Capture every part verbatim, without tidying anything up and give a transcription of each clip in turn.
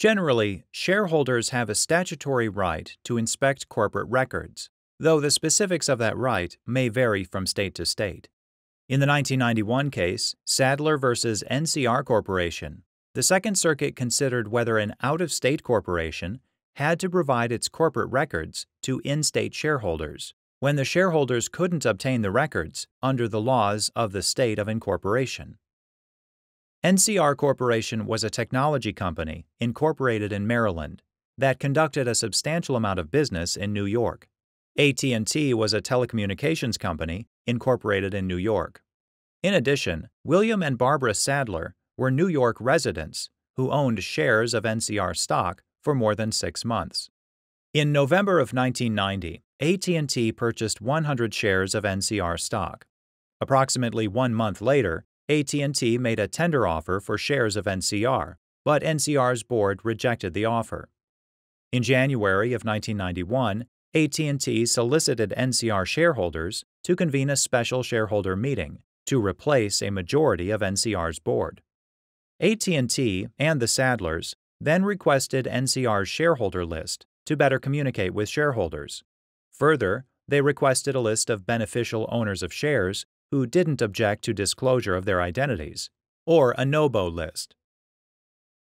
Generally, shareholders have a statutory right to inspect corporate records, though the specifics of that right may vary from state to state. In the nineteen ninety-one case, Sadler v. N C R Corporation, the Second Circuit considered whether an out-of-state corporation had to provide its corporate records to in-state shareholders when the shareholders couldn't obtain the records under the laws of the state of incorporation. N C R Corporation was a technology company incorporated in Maryland that conducted a substantial amount of business in New York. A T and T was a telecommunications company incorporated in New York. In addition, William and Barbara Sadler were New York residents who owned shares of N C R stock for more than six months. In November of nineteen ninety, A T and T purchased one hundred shares of N C R stock. Approximately one month later, A T and T made a tender offer for shares of N C R, but N C R's board rejected the offer. In January of nineteen ninety-one, A T and T solicited N C R shareholders to convene a special shareholder meeting to replace a majority of N C R's board. A T and T and the Sadlers then requested N C R's shareholder list to better communicate with shareholders. Further, they requested a list of beneficial owners of shares who didn't object to disclosure of their identities, or a NOBO list.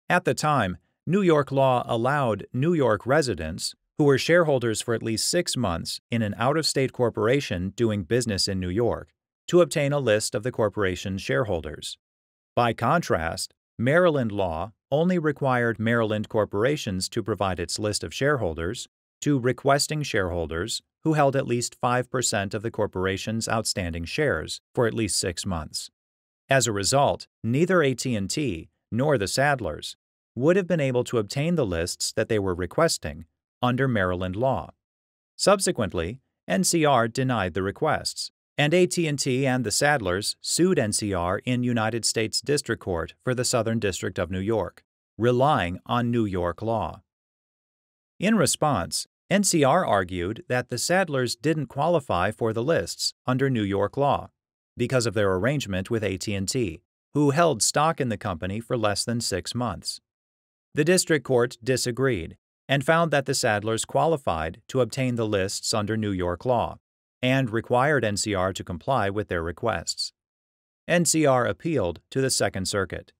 At the time, New York law allowed New York residents who were shareholders for at least six months in an out-of-state corporation doing business in New York to obtain a list of the corporation's shareholders. By contrast, Maryland law only required Maryland corporations to provide its list of shareholders to requesting shareholders who held at least five percent of the corporation's outstanding shares for at least six months. As a result, neither A T and T nor the Sadlers would have been able to obtain the lists that they were requesting under Maryland law. Subsequently, N C R denied the requests, and A T and T and the Sadlers sued N C R in United States District Court for the Southern District of New York, relying on New York law. In response, N C R argued that the Sadlers didn't qualify for the lists under New York law because of their arrangement with A T and T, who held stock in the company for less than six months. The district court disagreed and found that the Sadlers qualified to obtain the lists under New York law and required N C R to comply with their requests. N C R appealed to the Second Circuit.